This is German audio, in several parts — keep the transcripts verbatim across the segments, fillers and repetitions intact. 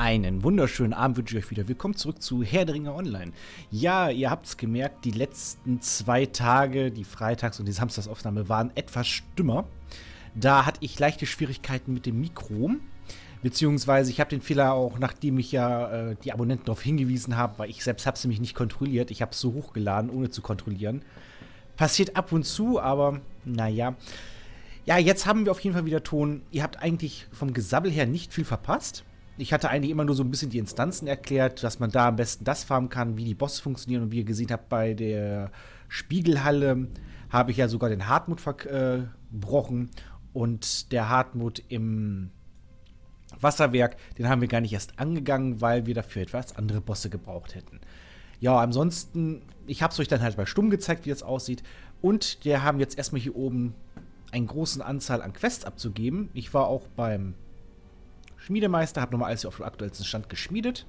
Einen wunderschönen Abend wünsche ich euch wieder. Willkommen zurück zu Herr der Ringe Online. Ja, ihr habt es gemerkt, die letzten zwei Tage, die Freitags- und die Samstagsaufnahme, waren etwas stümmer. Da hatte ich leichte Schwierigkeiten mit dem Mikro. Beziehungsweise ich habe den Fehler auch, nachdem ich ja äh, die Abonnenten darauf hingewiesen habe, weil ich selbst habe es nämlich nicht kontrolliert. Ich habe es so hochgeladen, ohne zu kontrollieren. Passiert ab und zu, aber naja. Ja, jetzt haben wir auf jeden Fall wieder Ton. Ihr habt eigentlich vom Gesabbel her nicht viel verpasst. Ich hatte eigentlich immer nur so ein bisschen die Instanzen erklärt, dass man da am besten das farmen kann, wie die Bosse funktionieren. Und wie ihr gesehen habt, bei der Spiegelhalle habe ich ja sogar den Hartmut verbrochen. Und der Hartmut im Wasserwerk, den haben wir gar nicht erst angegangen, weil wir dafür etwas andere Bosse gebraucht hätten. Ja, ansonsten, ich habe es euch dann halt bei Stumm gezeigt, wie das aussieht. Und wir haben jetzt erstmal hier oben einen großen Anzahl an Quests abzugeben. Ich war auch beim Schmiedemeister, habe nochmal alles auf dem aktuellsten Stand geschmiedet.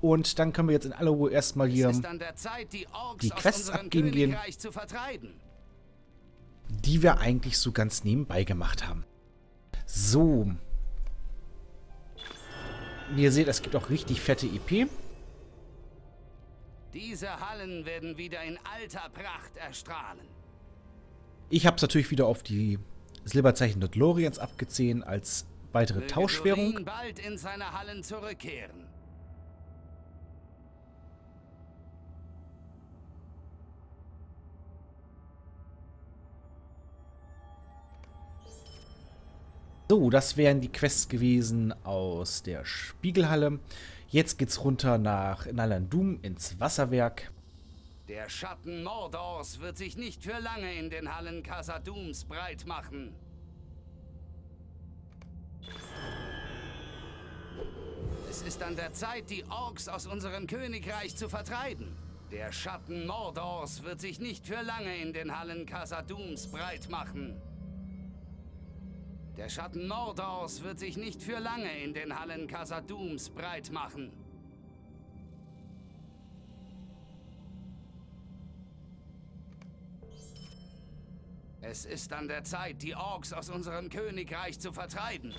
Und dann können wir jetzt in aller Ruhe erstmal hier Zeit, die, die Quests abgeben gehen, die wir eigentlich so ganz nebenbei gemacht haben. So. Wie ihr seht, es gibt auch richtig fette E P. Diese Hallen werden wieder in alter Pracht erstrahlen. Ich habe es natürlich wieder auf die Silberzeichen Lotloriens abgesehen als weitere Tauschwährung. Bald in seine Hallen zurückkehren. So, das wären die Quests gewesen aus der Spiegelhalle. Jetzt geht's runter nach Nallandum ins Wasserwerk. Der Schatten Mordors wird sich nicht für lange in den Hallen Kasadums breit machen. Es ist an der Zeit, die Orks aus unserem Königreich zu vertreiben. Der Schatten Mordors wird sich nicht für lange in den Hallen Kasadums breit machen. Der Schatten Mordors wird sich nicht für lange in den Hallen Kasadums breit machen. Es ist an der Zeit, die Orks aus unserem Königreich zu vertreiben.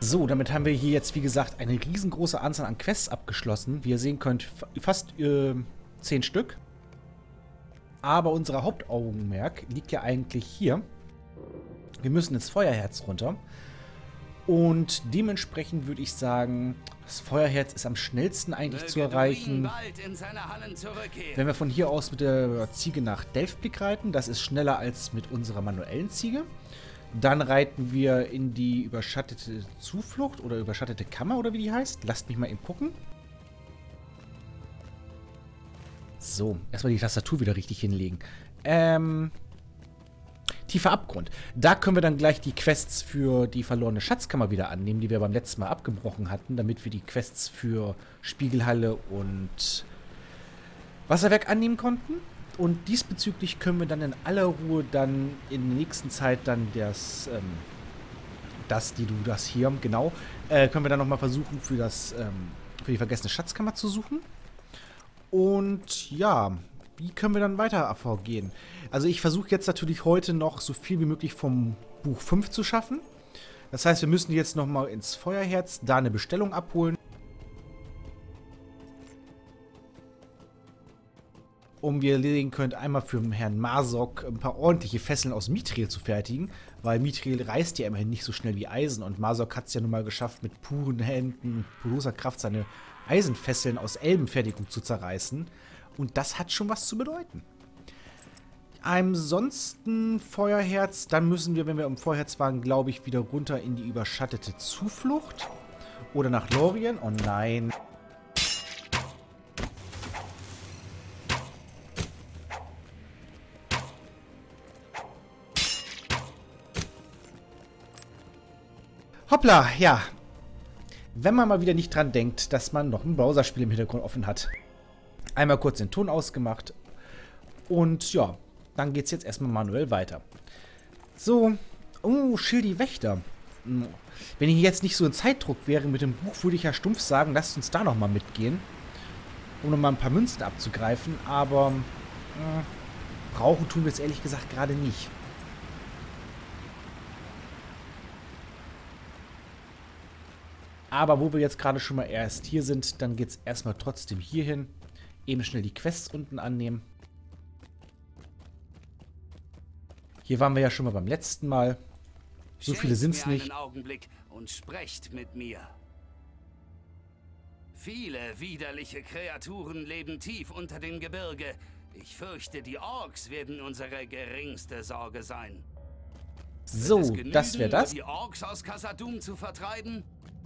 So, damit haben wir hier jetzt, wie gesagt, eine riesengroße Anzahl an Quests abgeschlossen. Wie ihr sehen könnt, fast äh, zehn Stück. Aber unser Hauptaugenmerk liegt ja eigentlich hier. Wir müssen ins Feuerherz runter. Und dementsprechend würde ich sagen, das Feuerherz ist am schnellsten eigentlich zu erreichen, wenn wir von hier aus mit der Ziege nach Delft-Blick reiten. Das ist schneller als mit unserer manuellen Ziege. Dann reiten wir in die überschattete Zuflucht oder überschattete Kammer oder wie die heißt. Lasst mich mal eben gucken. So, erstmal die Tastatur wieder richtig hinlegen. Ähm, tiefer Abgrund. Da können wir dann gleich die Quests für die verlorene Schatzkammer wieder annehmen, die wir beim letzten Mal abgebrochen hatten, damit wir die Quests für Spiegelhalle und Wasserwerk annehmen konnten. Und diesbezüglich können wir dann in aller Ruhe dann in der nächsten Zeit dann das, ähm, das, die du das hier, genau, äh, können wir dann nochmal versuchen, für das, ähm, für die vergessene Schatzkammer zu suchen. Und ja, wie können wir dann weiter vorgehen? Also ich versuche jetzt natürlich heute noch so viel wie möglich vom Buch fünf zu schaffen. Das heißt, wir müssen jetzt nochmal ins Feuerherz, da eine Bestellung abholen, um, wie ihr sehen könnt, einmal für Herrn Masok ein paar ordentliche Fesseln aus Mithril zu fertigen, weil Mithril reißt ja immerhin nicht so schnell wie Eisen und Masok hat es ja nun mal geschafft, mit puren Händen, bloßer Kraft seine Eisenfesseln aus Elbenfertigung zu zerreißen und das hat schon was zu bedeuten. Ansonsten Feuerherz, dann müssen wir, wenn wir im Feuerherz waren, glaube ich, wieder runter in die überschattete Zuflucht oder nach Lorien. Oh nein. Hoppla, ja. Wenn man mal wieder nicht dran denkt, dass man noch ein Browserspiel im Hintergrund offen hat. Einmal kurz den Ton ausgemacht. Und ja, dann geht's jetzt erstmal manuell weiter. So. Oh, Schildi Wächter. Wenn ich jetzt nicht so in Zeitdruck wäre mit dem Buch, würde ich ja stumpf sagen, lasst uns da nochmal mitgehen. Um nochmal ein paar Münzen abzugreifen. Aber mh, brauchen tun wir es ehrlich gesagt gerade nicht. Aber wo wir jetzt gerade schon mal erst hier sind, dann geht es erstmal trotzdem hier hin. Eben schnell die Quests unten annehmen. Hier waren wir ja schon mal beim letzten Mal. So viele sind es nicht. Schenkt mir einen Augenblick und sprecht mit mir. Viele widerliche Kreaturen leben tief unter dem Gebirge. Ich fürchte, die Orks werden unsere geringste Sorge sein. So, das wäre das. Die Orks aus Kasadum zu vertreiben?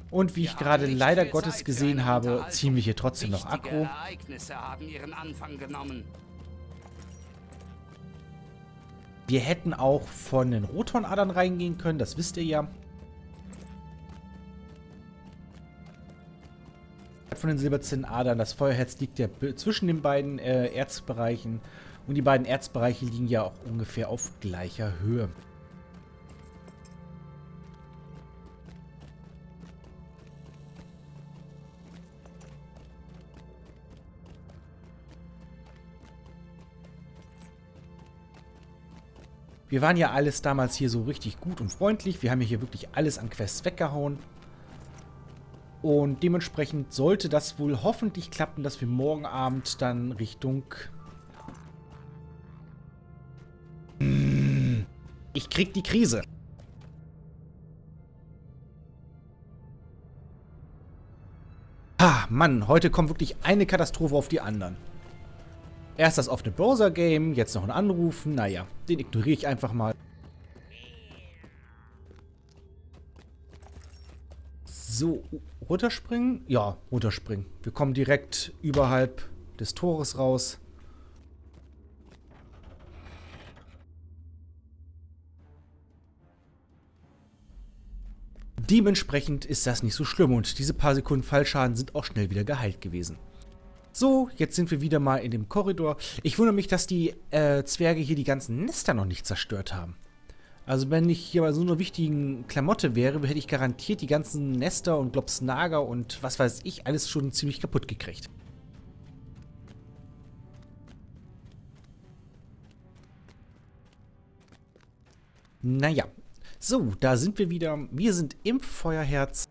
Und wie ich gerade leider Gottes gesehen habe, ziehen wir hier trotzdem noch aggro. Ereignisse haben ihren Anfang genommen. Wir hätten auch von den Rothornadern reingehen können, das wisst ihr ja. Von den Silberzinnenadern, das Feuerherz liegt ja zwischen den beiden äh, Erzbereichen. Und die beiden Erzbereiche liegen ja auch ungefähr auf gleicher Höhe. Wir waren ja alles damals hier so richtig gut und freundlich. Wir haben ja hier wirklich alles an Quests weggehauen. Und dementsprechend sollte das wohl hoffentlich klappen, dass wir morgen Abend dann Richtung... Ich krieg die Krise. Ah, Mann, heute kommt wirklich eine Katastrophe auf die anderen. Erst das offene Browser-Game, jetzt noch ein Anrufen. Naja, den ignoriere ich einfach mal. So, runterspringen? Ja, runterspringen. Wir kommen direkt überhalb des Tores raus. Dementsprechend ist das nicht so schlimm und diese paar Sekunden Fallschaden sind auch schnell wieder geheilt gewesen. So, jetzt sind wir wieder mal in dem Korridor. Ich wundere mich, dass die äh, Zwerge hier die ganzen Nester noch nicht zerstört haben. Also wenn ich hier bei so einer wichtigen Klamotte wäre, hätte ich garantiert die ganzen Nester und Globsnager und was weiß ich, alles schon ziemlich kaputt gekriegt. Naja, so, da sind wir wieder. Wir sind im Feuerherz.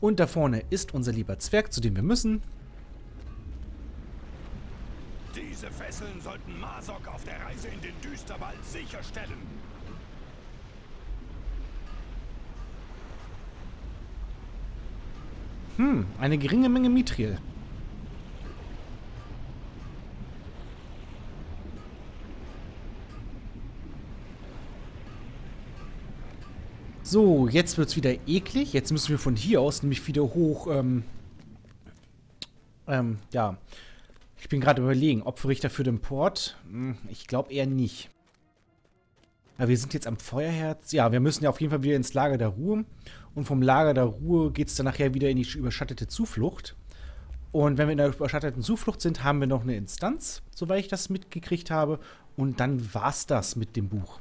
Und da vorne ist unser lieber Zwerg, zu dem wir müssen. Diese Fesseln sollten Masok auf der Reise in den Düsterwald sicherstellen. Hm, eine geringe Menge Mithril. So, jetzt wird's wieder eklig. Jetzt müssen wir von hier aus nämlich wieder hoch, ähm, ähm, ja. Ich bin gerade überlegen, opfere ich dafür den Port? Hm, ich glaube eher nicht. Aber wir sind jetzt am Feuerherz. Ja, wir müssen ja auf jeden Fall wieder ins Lager der Ruhe. Und vom Lager der Ruhe geht's dann nachher wieder in die überschattete Zuflucht. Und wenn wir in der überschatteten Zuflucht sind, haben wir noch eine Instanz, soweit ich das mitgekriegt habe. Und dann war's das mit dem Buch.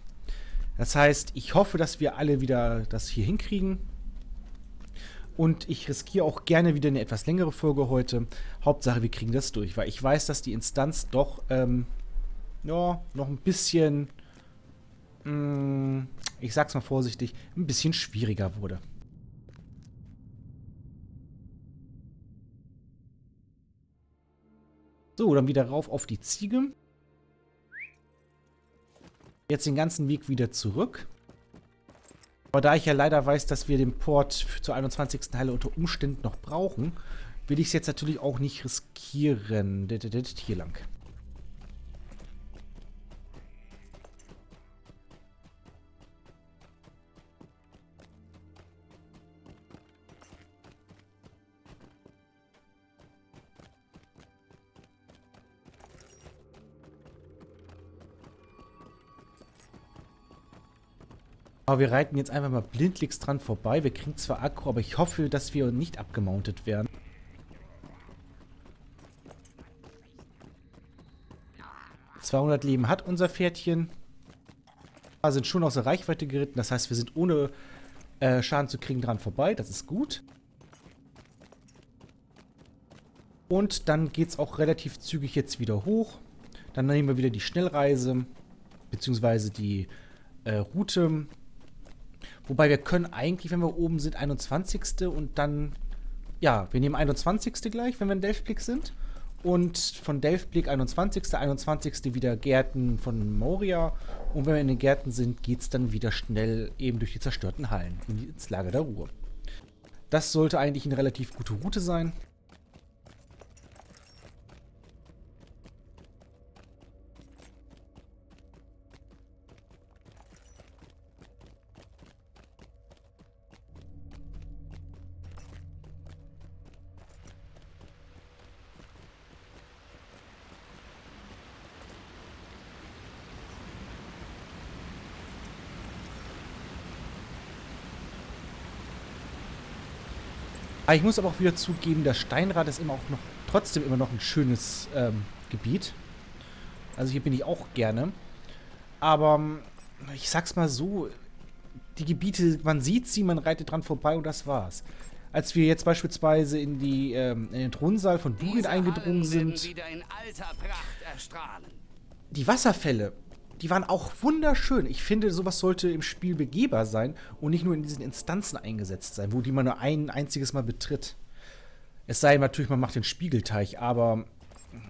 Das heißt, ich hoffe, dass wir alle wieder das hier hinkriegen. Und ich riskiere auch gerne wieder eine etwas längere Folge heute. Hauptsache, wir kriegen das durch, weil ich weiß, dass die Instanz doch ähm, ja, noch ein bisschen, mh, ich sag's mal vorsichtig, ein bisschen schwieriger wurde. So, dann wieder rauf auf die Ziege. Jetzt den ganzen Weg wieder zurück. Aber da ich ja leider weiß, dass wir den Port zur einundzwanzigsten Halle unter Umständen noch brauchen, will ich es jetzt natürlich auch nicht riskieren. Hier lang. Aber wir reiten jetzt einfach mal blindlings dran vorbei. Wir kriegen zwar Aggro, aber ich hoffe, dass wir nicht abgemountet werden. zweihundert Leben hat unser Pferdchen. Wir sind schon aus der Reichweite geritten. Das heißt, wir sind ohne äh, Schaden zu kriegen dran vorbei. Das ist gut. Und dann geht es auch relativ zügig jetzt wieder hoch. Dann nehmen wir wieder die Schnellreise. beziehungsweise die äh, Route. Wobei wir können eigentlich, wenn wir oben sind, einundzwanzigste und dann, ja, wir nehmen einundzwanzigste gleich, wenn wir in Delft-Blick sind. Und von Delft-Blick einundzwanzigste, einundzwanzigste wieder Gärten von Moria. Und wenn wir in den Gärten sind, geht es dann wieder schnell eben durch die zerstörten Hallen ins Lager der Ruhe. Das sollte eigentlich eine relativ gute Route sein. Ich muss aber auch wieder zugeben, das Steinrad ist immer auch noch trotzdem immer noch ein schönes ähm, Gebiet. Also hier bin ich auch gerne. Aber ich sag's mal so, die Gebiete, man sieht sie, man reitet dran vorbei und das war's. Als wir jetzt beispielsweise in, die, ähm, in den Thronsaal von Durin eingedrungen sind, wieder in alter Pracht erstrahlen. Die Wasserfälle, die waren auch wunderschön. Ich finde, sowas sollte im Spiel begehbar sein und nicht nur in diesen Instanzen eingesetzt sein, wo die man nur ein einziges Mal betritt. Es sei denn, natürlich, man macht den Spiegelteich, aber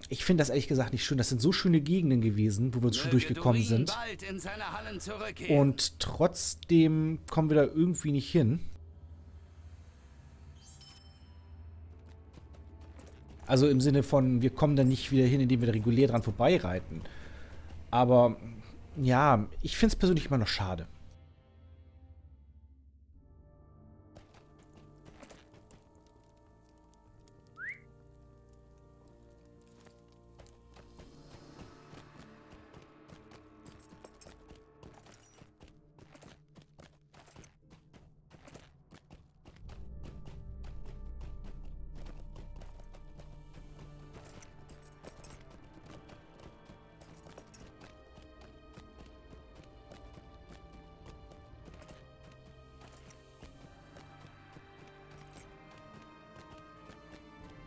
ich finde das ehrlich gesagt nicht schön. Das sind so schöne Gegenden gewesen, wo wir schon durchgekommen sind. Und trotzdem kommen wir da irgendwie nicht hin. Also im Sinne von, wir kommen da nicht wieder hin, indem wir da regulär dran vorbeireiten. Aber ja, ich finde es persönlich immer noch schade.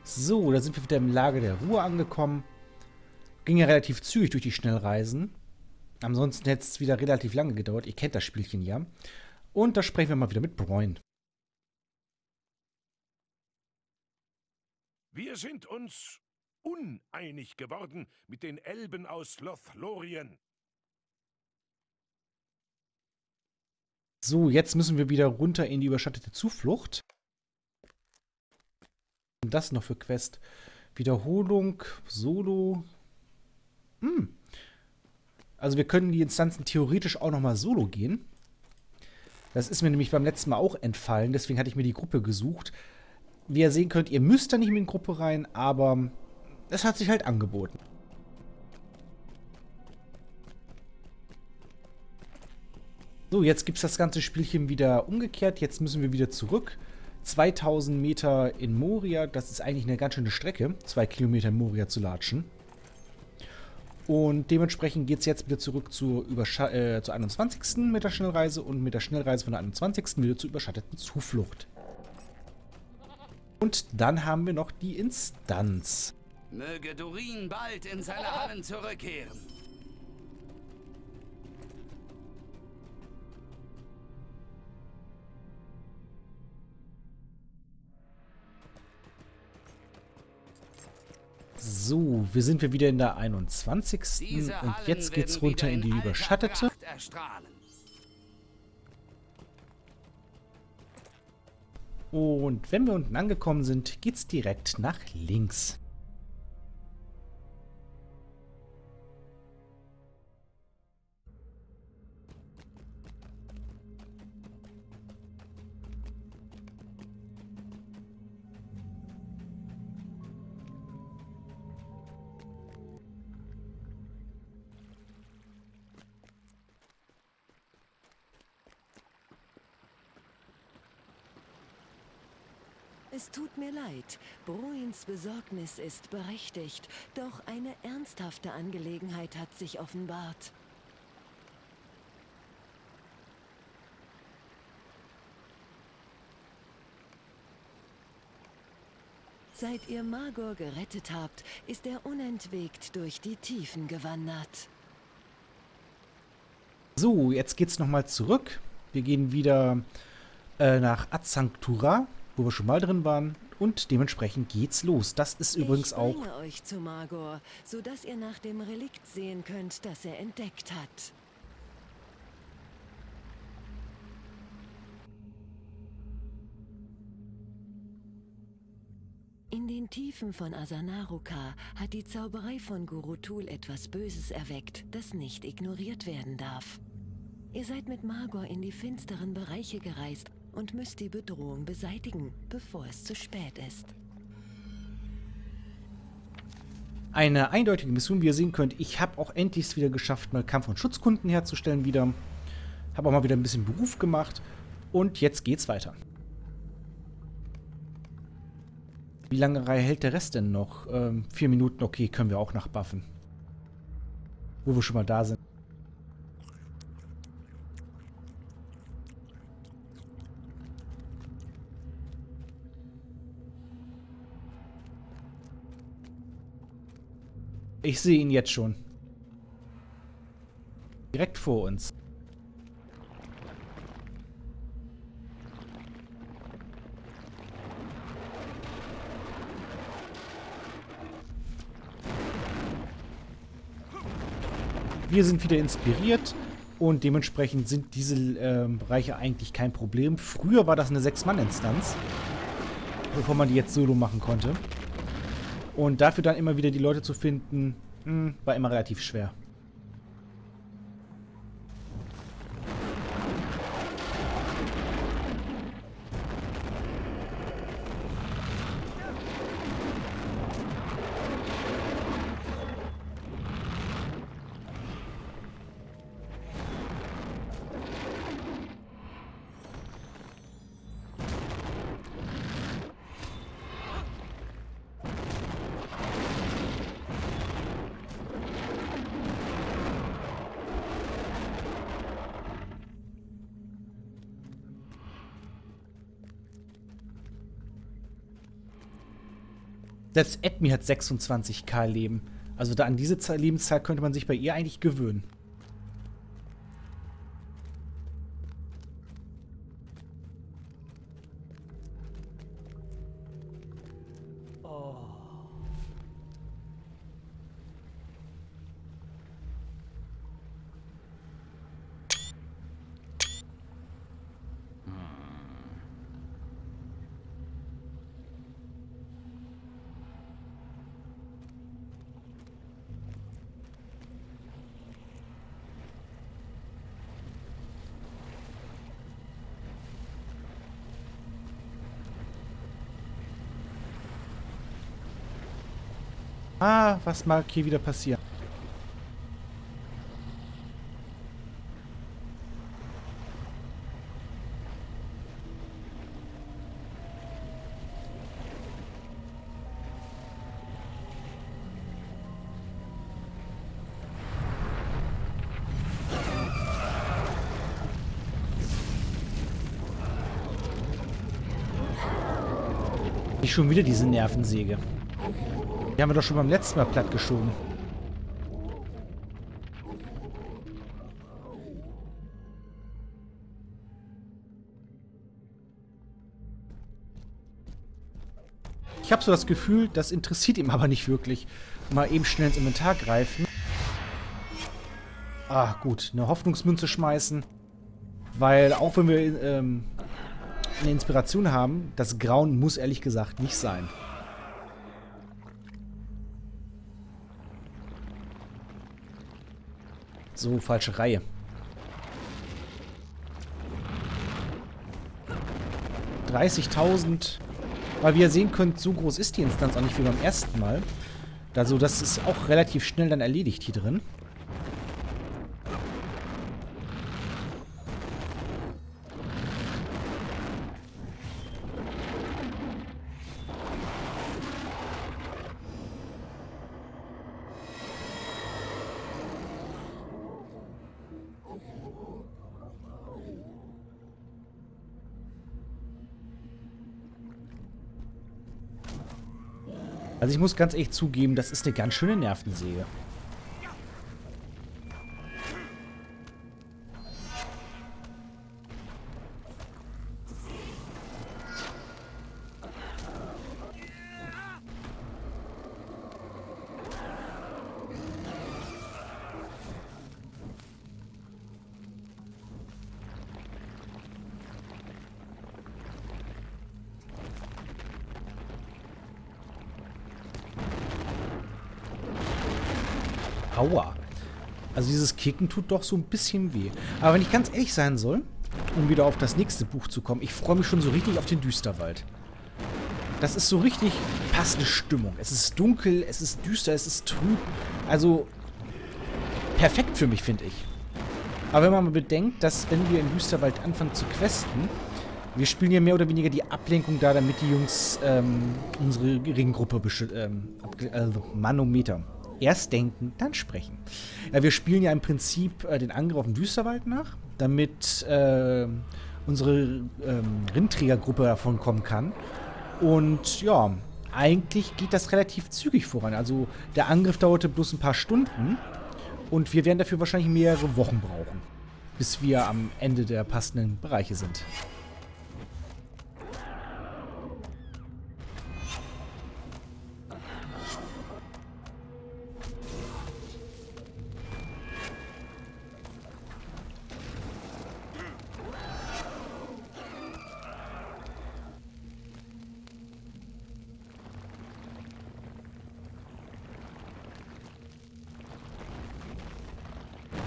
So, da sind wir wieder im Lager der Ruhe angekommen. Ging ja relativ zügig durch die Schnellreisen. Ansonsten hätte es wieder relativ lange gedauert. Ihr kennt das Spielchen ja. Und da sprechen wir mal wieder mit Bräun. Wir sind uns uneinig geworden mit den Elben aus Lothlorien. So, jetzt müssen wir wieder runter in die überschattete Zuflucht. Das noch für Quest. Wiederholung, Solo. Hm. Also wir können die Instanzen theoretisch auch nochmal Solo gehen. Das ist mir nämlich beim letzten Mal auch entfallen. Deswegen hatte ich mir die Gruppe gesucht. Wie ihr sehen könnt, ihr müsst da nicht mehr in die Gruppe rein, aber es hat sich halt angeboten. So, jetzt gibt es das ganze Spielchen wieder umgekehrt. Jetzt müssen wir wieder zurück. zweitausend Meter in Moria, das ist eigentlich eine ganz schöne Strecke, zwei Kilometer in Moria zu latschen. Und dementsprechend geht es jetzt wieder zurück zur, Überscha äh, zur einundzwanzigsten mit der Schnellreise und mit der Schnellreise von der einundzwanzigsten wieder zur überschatteten Zuflucht. Und dann haben wir noch die Instanz. Möge Durin bald in seine Hallen zurückkehren. So, wir sind wir wieder in der einundzwanzigsten und jetzt geht's runter in die überschattete. Und wenn wir unten angekommen sind, geht's direkt nach links. Es tut mir leid, Bruins Besorgnis ist berechtigt, doch eine ernsthafte Angelegenheit hat sich offenbart. Seit ihr Margor gerettet habt, ist er unentwegt durch die Tiefen gewandert. So, jetzt geht's nochmal zurück. Wir gehen wieder äh, nach Azanarukâr, wo wir schon mal drin waren. Und dementsprechend geht's los. Das ist übrigens auch... Ich bringe euch zu Margor, sodass ihr nach dem Relikt sehen könnt, das er entdeckt hat. In den Tiefen von Azanarukâr hat die Zauberei von Gorothûl etwas Böses erweckt, das nicht ignoriert werden darf. Ihr seid mit Margor in die finsteren Bereiche gereist und müsst die Bedrohung beseitigen, bevor es zu spät ist. Eine eindeutige Mission, wie ihr sehen könnt. Ich habe auch endlich es wieder geschafft, mal Kampf- und Schutzkunden herzustellen wieder. Habe auch mal wieder ein bisschen Beruf gemacht. Und jetzt geht's weiter. Wie lange hält der Rest denn noch? Ähm, vier Minuten, okay, können wir auch nachbuffen. Wo wir schon mal da sind. Ich sehe ihn jetzt schon. Direkt vor uns. Wir sind wieder inspiriert und dementsprechend sind diese äh, Bereiche eigentlich kein Problem. Früher war das eine Sechs-Mann-Instanz, bevor man die jetzt solo machen konnte. Und dafür dann immer wieder die Leute zu finden, mh, war immer relativ schwer. Selbst Edmi hat sechsundzwanzigtausend Leben. Also da an diese Lebenszahl könnte man sich bei ihr eigentlich gewöhnen. Oh. Ah, was mag hier wieder passieren? Ich schon wieder diese Nervensäge. Die haben wir doch schon beim letzten Mal platt geschoben. Ich habe so das Gefühl, das interessiert ihm aber nicht wirklich. Mal eben schnell ins Inventar greifen. Ah, gut. Eine Hoffnungsmünze schmeißen. Weil auch wenn wir ähm, eine Inspiration haben, das Grauen muss ehrlich gesagt nicht sein. So, falsche Reihe. dreißigtausend. Weil, wie ihr sehen könnt, so groß ist die Instanz auch nicht wie beim ersten Mal. Also das ist auch relativ schnell dann erledigt hier drin. Also ich muss ganz ehrlich zugeben, das ist eine ganz schöne Nervensäge. Aua. Also dieses Kicken tut doch so ein bisschen weh. Aber wenn ich ganz ehrlich sein soll, um wieder auf das nächste Buch zu kommen, ich freue mich schon so richtig auf den Düsterwald. Das ist so richtig passende Stimmung. Es ist dunkel, es ist düster, es ist trüb. Also perfekt für mich, finde ich. Aber wenn man mal bedenkt, dass wenn wir im Düsterwald anfangen zu questen, wir spielen ja mehr oder weniger die Ablenkung da, damit die Jungs ähm, unsere Ringgruppe ähm, äh, Manometer. Erst denken, dann sprechen. Ja, wir spielen ja im Prinzip äh, den Angriff auf den Düsterwald nach, damit äh, unsere ähm, Rindträgergruppe davon kommen kann. Und ja, eigentlich geht das relativ zügig voran. Also der Angriff dauerte bloß ein paar Stunden und wir werden dafür wahrscheinlich mehrere Wochen brauchen, bis wir am Ende der passenden Bereiche sind.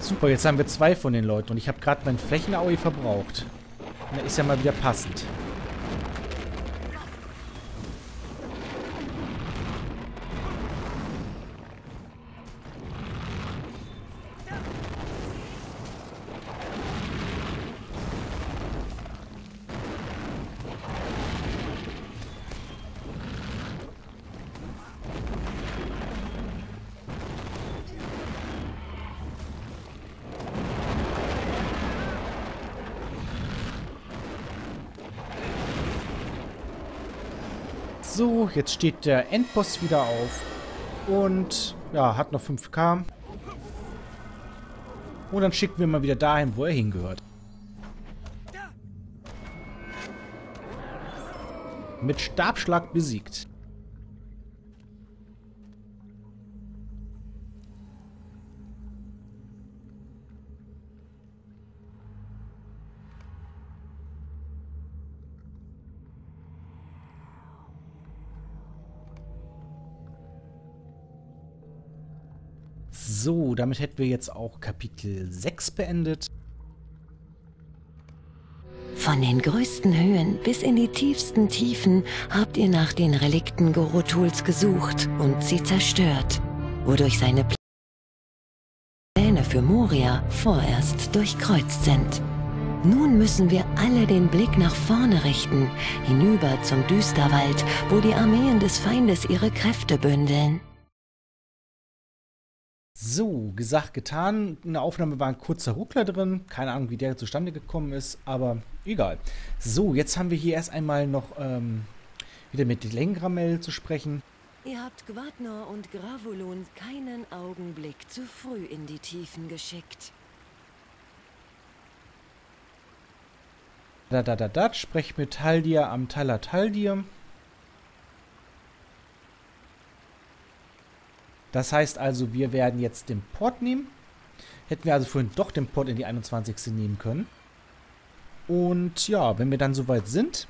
Super, jetzt haben wir zwei von den Leuten und ich habe gerade mein Flächen-Aui verbraucht. Und das ist ja mal wieder passend. So, jetzt steht der Endboss wieder auf und ja, hat noch fünf K. Und dann schicken wir mal wieder dahin, wo er hingehört. Mit Stabschlag besiegt. So, damit hätten wir jetzt auch Kapitel sechs beendet. Von den größten Höhen bis in die tiefsten Tiefen habt ihr nach den Relikten Gorothûls gesucht und sie zerstört, wodurch seine Pläne für Moria vorerst durchkreuzt sind. Nun müssen wir alle den Blick nach vorne richten, hinüber zum Düsterwald, wo die Armeen des Feindes ihre Kräfte bündeln. So, gesagt, getan. In der Aufnahme war ein kurzer Ruckler drin. Keine Ahnung, wie der zustande gekommen ist, aber egal. So, jetzt haben wir hier erst einmal noch ähm, wieder mit Lengramel zu sprechen. Ihr habt Gwadnor und Gravulon keinen Augenblick zu früh in die Tiefen geschickt. Da, da, da, da. Sprech mit Haldir am Talan Haldir. Das heißt also, wir werden jetzt den Port nehmen. Hätten wir also vorhin doch den Port in die einundzwanzigste nehmen können. Und ja, wenn wir dann soweit sind,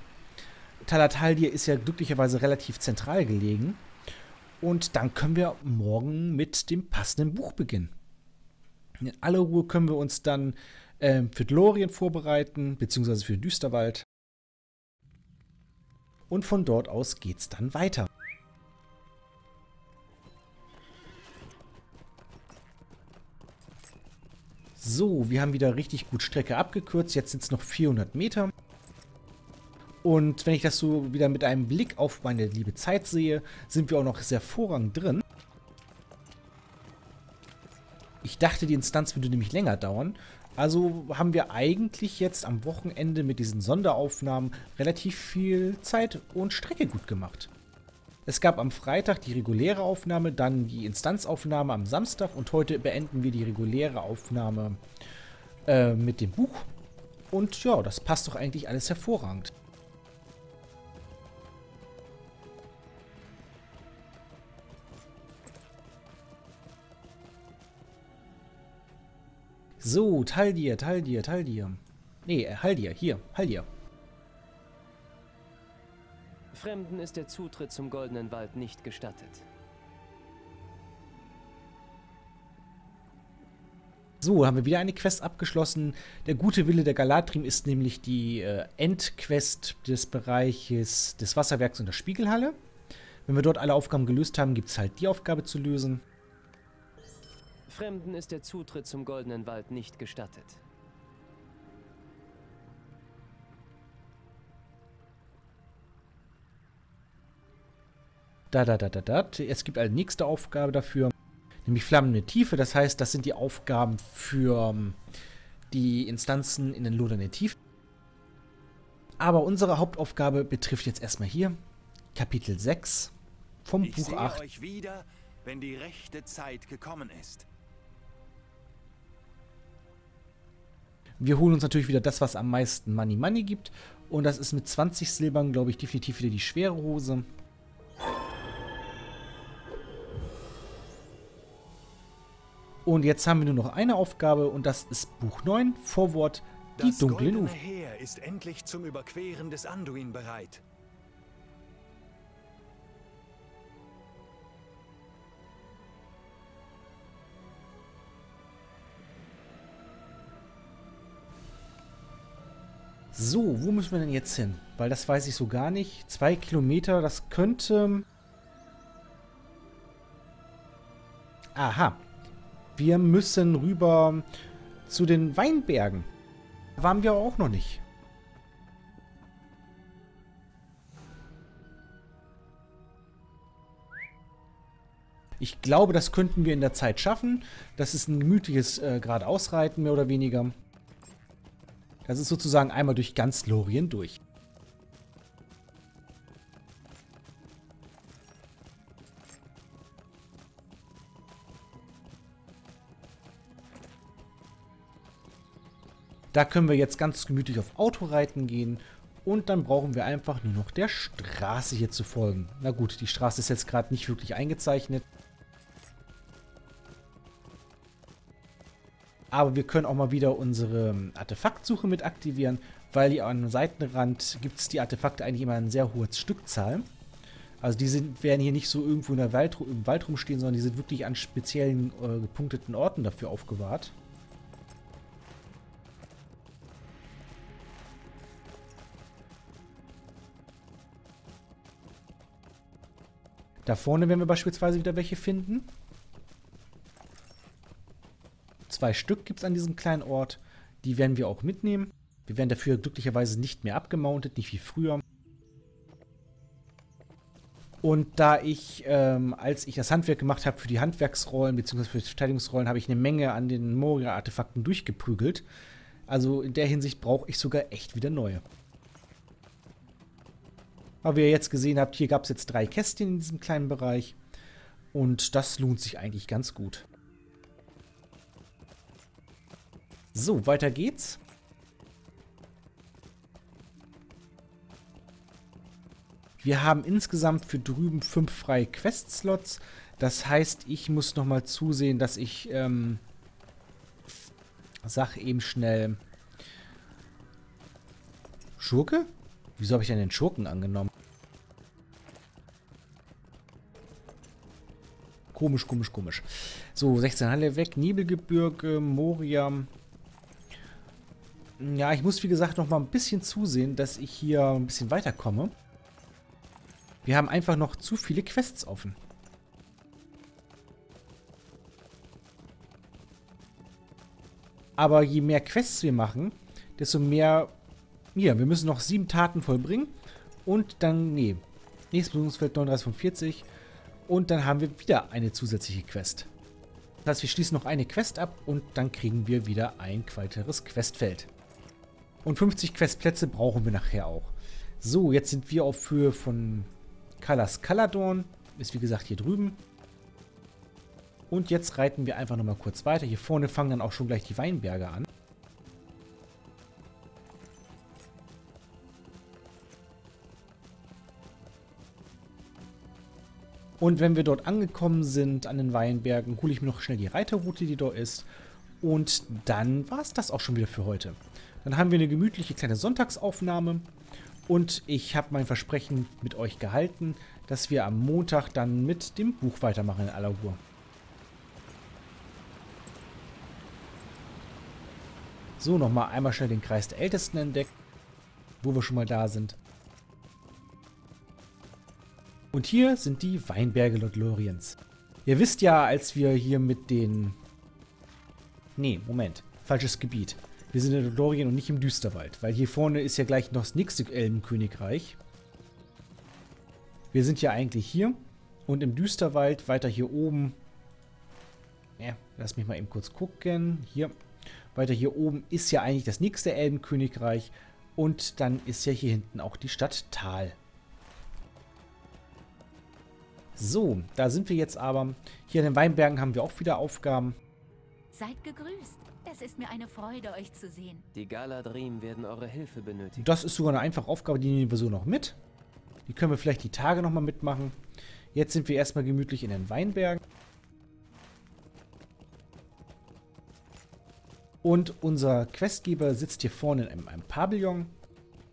Talan Haldir ist ja glücklicherweise relativ zentral gelegen. Und dann können wir morgen mit dem passenden Buch beginnen. In aller Ruhe können wir uns dann äh, für Lothlorien vorbereiten, beziehungsweise für den Düsterwald. Und von dort aus geht's dann weiter. So, wir haben wieder richtig gut Strecke abgekürzt. Jetzt sind es noch vierhundert Meter. Und wenn ich das so wieder mit einem Blick auf meine liebe Zeit sehe, sind wir auch noch sehr hervorragend drin. Ich dachte, die Instanz würde nämlich länger dauern. Also haben wir eigentlich jetzt am Wochenende mit diesen Sonderaufnahmen relativ viel Zeit und Strecke gut gemacht. Es gab am Freitag die reguläre Aufnahme, dann die Instanzaufnahme am Samstag und heute beenden wir die reguläre Aufnahme äh, mit dem Buch. Und ja, das passt doch eigentlich alles hervorragend. So, Haldir, Haldir, Haldir. Nee, Haldir, hier, Haldir. Fremden ist der Zutritt zum Goldenen Wald nicht gestattet. So, haben wir wieder eine Quest abgeschlossen. Der gute Wille der Galadrim ist nämlich die äh, Endquest des Bereiches des Wasserwerks und der Spiegelhalle. Wenn wir dort alle Aufgaben gelöst haben, gibt es halt die Aufgabe zu lösen. Fremden ist der Zutritt zum Goldenen Wald nicht gestattet. Da, da, da, da, da. Es gibt eine nächste Aufgabe dafür, nämlich Flammende Tiefe. Das heißt, das sind die Aufgaben für die Instanzen in den Lodernden Tiefen. Aber unsere Hauptaufgabe betrifft jetzt erstmal hier Kapitel sechs vom ich Buch acht. Sehe euch wieder, wenn die rechte Zeit gekommen ist. Wir holen uns natürlich wieder das, was am meisten Money Money gibt. Und das ist mit zwanzig Silbern, glaube ich, definitiv wieder die schwere Hose. Und jetzt haben wir nur noch eine Aufgabe und das ist Buch neun, Vorwort, die dunklen Ufer. Das goldene Heer ist endlich zum Überqueren des Anduin bereit. So, wo müssen wir denn jetzt hin? Weil das weiß ich so gar nicht. Zwei Kilometer, das könnte... Aha. Wir müssen rüber zu den Weinbergen. Da waren wir auch noch nicht. Ich glaube, das könnten wir in der Zeit schaffen. Das ist ein gemütliches äh, Geradeausreiten, mehr oder weniger. Das ist sozusagen einmal durch ganz Lorien durch. Da können wir jetzt ganz gemütlich auf Autoreiten gehen und dann brauchen wir einfach nur noch der Straße hier zu folgen. Na gut, die Straße ist jetzt gerade nicht wirklich eingezeichnet. Aber wir können auch mal wieder unsere Artefaktsuche mit aktivieren, weil hier am Seitenrand gibt es die Artefakte eigentlich immer in sehr hoher Stückzahl. Also die sind, werden hier nicht so irgendwo in der Wald, im Wald rumstehen, sondern die sind wirklich an speziellen äh, gepunkteten Orten dafür aufbewahrt. Da vorne werden wir beispielsweise wieder welche finden. Zwei Stück gibt es an diesem kleinen Ort. Die werden wir auch mitnehmen. Wir werden dafür glücklicherweise nicht mehr abgemountet, nicht wie früher. Und da ich, ähm, als ich das Handwerk gemacht habe für die Handwerksrollen bzw. für die Verteidigungsrollen, habe ich eine Menge an den Moria-Artefakten durchgeprügelt. Also in der Hinsicht brauche ich sogar echt wieder neue. Aber wie ihr jetzt gesehen habt, hier gab es jetzt drei Kästchen in diesem kleinen Bereich. Und das lohnt sich eigentlich ganz gut. So, weiter geht's. Wir haben insgesamt für drüben fünf freie Questslots. Das heißt, ich muss nochmal zusehen, dass ich, ähm, sag eben schnell... Schurke? Wieso habe ich denn den Schurken angenommen? Komisch, komisch, komisch. So, sechzehn Halle weg, Nebelgebirge, Moria. Ja, ich muss wie gesagt noch mal ein bisschen zusehen, dass ich hier ein bisschen weiterkomme. Wir haben einfach noch zu viele Quests offen. Aber je mehr Quests wir machen, desto mehr... Hier, wir müssen noch sieben Taten vollbringen und dann, nee, nächstes Bildungsfeld neununddreißig von vierzig und dann haben wir wieder eine zusätzliche Quest. Das heißt, wir schließen noch eine Quest ab und dann kriegen wir wieder ein weiteres Questfeld. Und fünfzig Questplätze brauchen wir nachher auch. So, jetzt sind wir auf Höhe von Caras Galadhon, ist wie gesagt hier drüben. Und jetzt reiten wir einfach nochmal kurz weiter. Hier vorne fangen dann auch schon gleich die Weinberge an. Und wenn wir dort angekommen sind, an den Weinbergen, hole ich mir noch schnell die Reiterroute, die dort ist. Und dann war es das auch schon wieder für heute. Dann haben wir eine gemütliche kleine Sonntagsaufnahme. Und ich habe mein Versprechen mit euch gehalten, dass wir am Montag dann mit dem Buch weitermachen in aller Ruhe. So, nochmal einmal schnell den Kreis der Ältesten entdeckt, wo wir schon mal da sind. Und hier sind die Weinberge Lotloriens. Ihr wisst ja, als wir hier mit den... Nee, Moment. Falsches Gebiet. Wir sind in Lothlorien und nicht im Düsterwald, weil hier vorne ist ja gleich noch das nächste Elbenkönigreich. Wir sind ja eigentlich hier und im Düsterwald weiter hier oben. Ja, lass mich mal eben kurz gucken. Hier. Weiter hier oben ist ja eigentlich das nächste Elbenkönigreich und dann ist ja hier hinten auch die Stadt Tal. So, da sind wir jetzt aber. Hier in den Weinbergen haben wir auch wieder Aufgaben. Seid gegrüßt. Es ist mir eine Freude, euch zu sehen. Die Galadrim werden eure Hilfe benötigen. Das ist sogar eine einfache Aufgabe, die nehmen wir so noch mit. Die können wir vielleicht die Tage nochmal mitmachen. Jetzt sind wir erstmal gemütlich in den Weinbergen. Und unser Questgeber sitzt hier vorne in einem, einem Pavillon.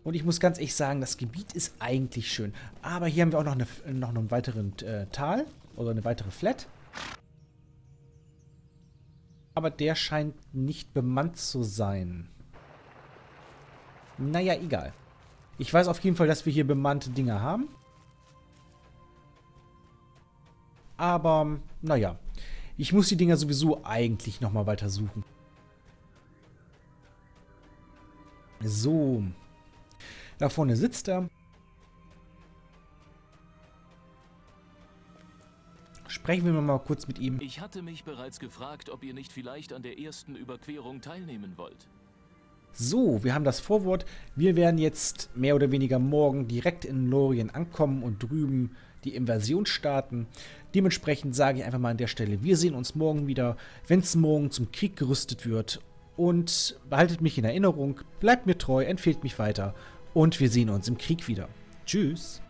Und ich muss ganz ehrlich sagen, das Gebiet ist eigentlich schön. Aber hier haben wir auch noch, eine, noch einen weiteren äh, Tal oder eine weitere Flat. Aber der scheint nicht bemannt zu sein. Naja, egal. Ich weiß auf jeden Fall, dass wir hier bemannte Dinger haben. Aber, naja. Ich muss die Dinger sowieso eigentlich nochmal weiter suchen. So. Da vorne sitzt er. Sprechen wir mal kurz mit ihm. Ich hatte mich bereits gefragt, ob ihr nicht vielleicht an der ersten Überquerung teilnehmen wollt. So, wir haben das Vorwort. Wir werden jetzt mehr oder weniger morgen direkt in Lothlorien ankommen und drüben die Invasion starten. Dementsprechend sage ich einfach mal an der Stelle, wir sehen uns morgen wieder, wenn es morgen zum Krieg gerüstet wird. Und behaltet mich in Erinnerung, bleibt mir treu, empfehlt mich weiter und wir sehen uns im Krieg wieder. Tschüss.